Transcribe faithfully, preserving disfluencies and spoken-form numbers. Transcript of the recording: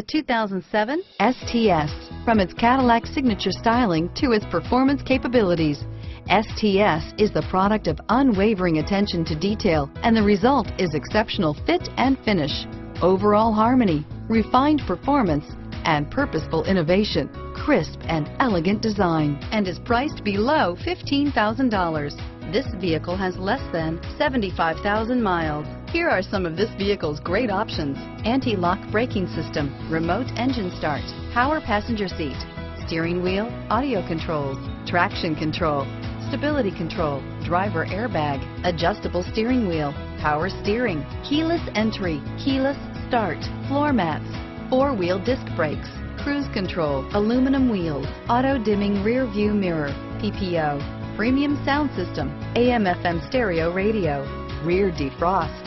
The two thousand seven S T S. From its Cadillac signature styling to its performance capabilities, S T S is the product of unwavering attention to detail, and the result is exceptional fit and finish, overall harmony, refined performance, and purposeful innovation, crisp and elegant design, and is priced below fifteen thousand dollars. This vehicle has less than seventy-five thousand miles. Here are some of this vehicle's great options: anti-lock braking system, remote engine start, power passenger seat, steering wheel audio controls, traction control, stability control, driver airbag, adjustable steering wheel, power steering, keyless entry, keyless start, floor mats, four-wheel disc brakes, cruise control, aluminum wheels, auto-dimming rear view mirror, P P O, premium sound system, A M F M stereo radio, rear defrost,